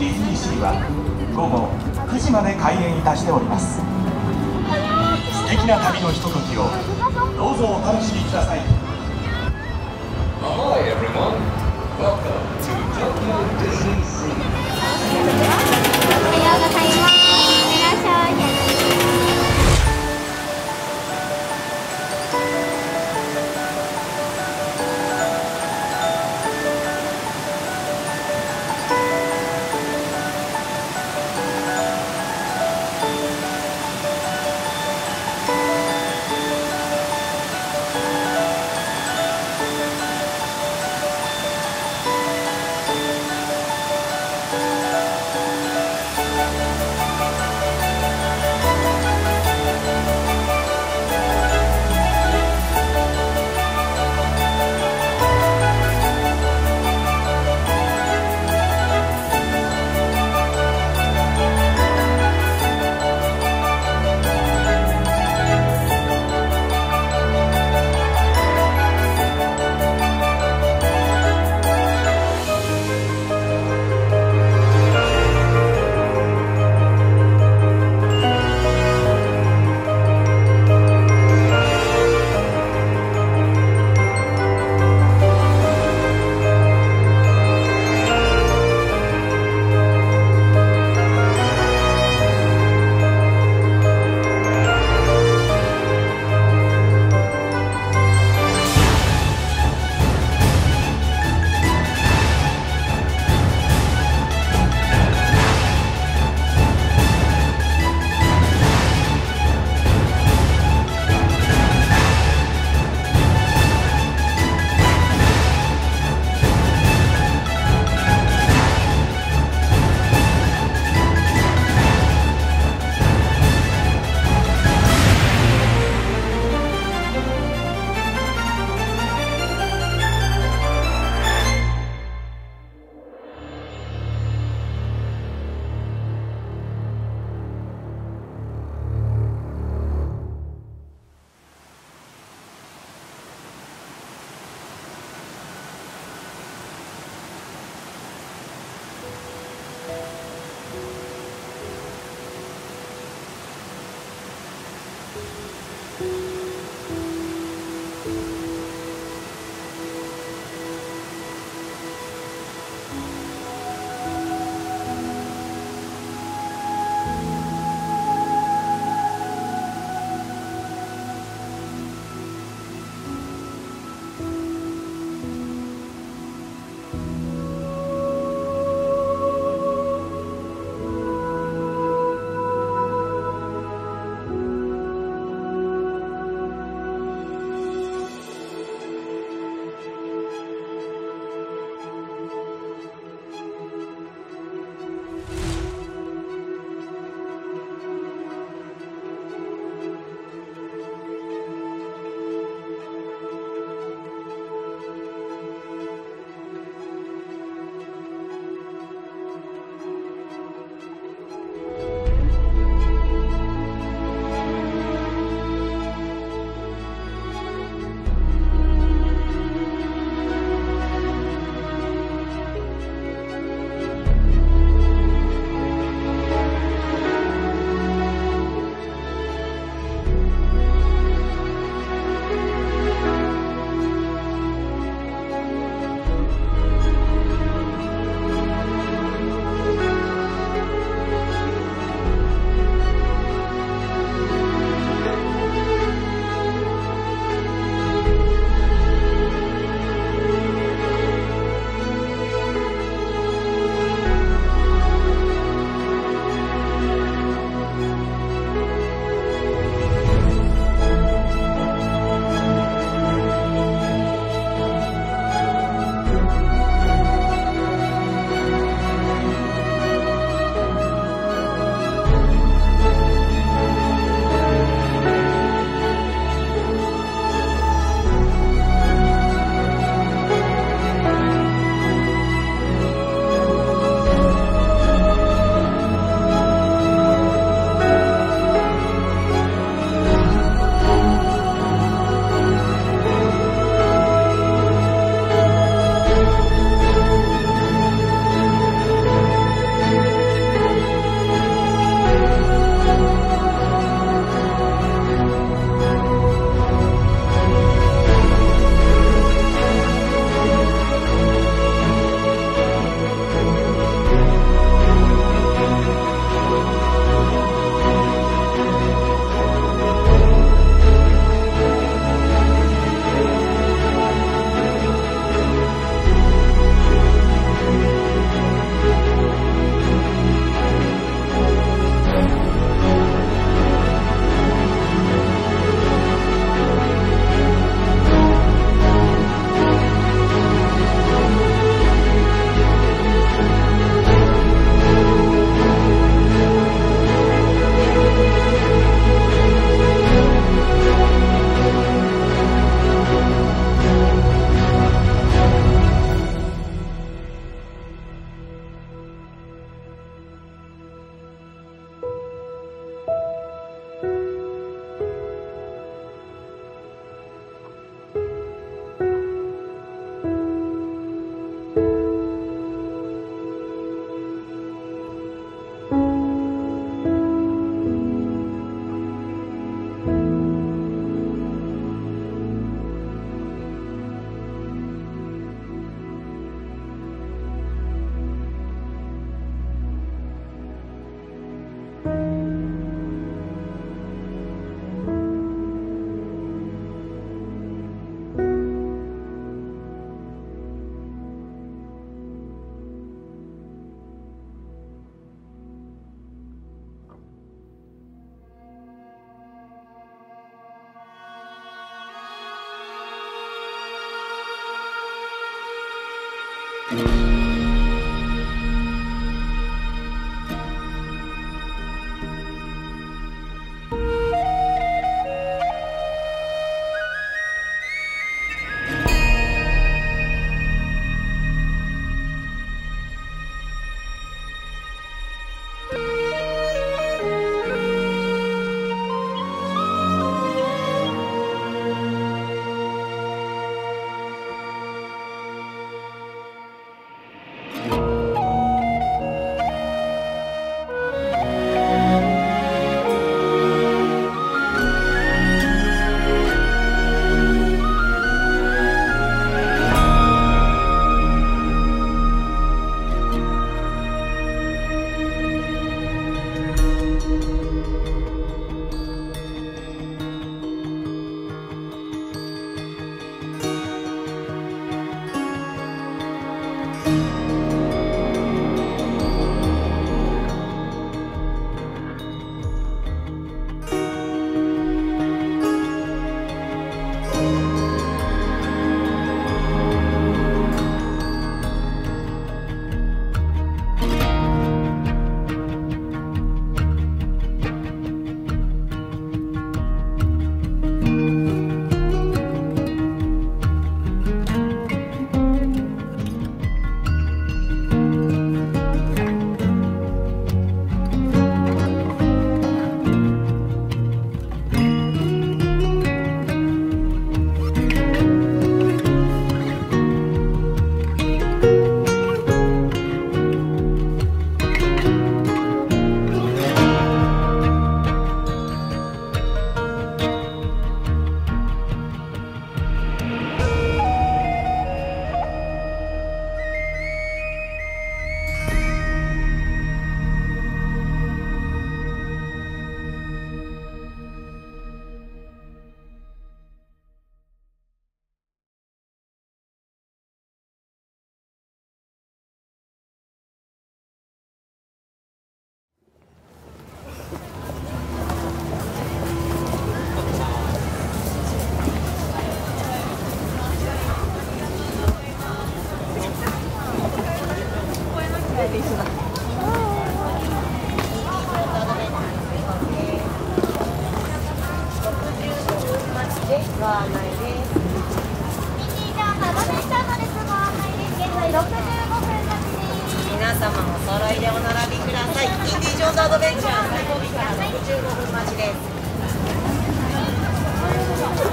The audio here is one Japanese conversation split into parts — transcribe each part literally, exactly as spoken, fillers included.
ディズニーシーは午後くじまで開園いたしております。素敵な旅のひとときをどうぞお楽しみください。 Hi everyone, welcome to Tokyo Disney Sea. おはようございます。いらっしゃい。 Thank you.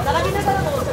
並びながらも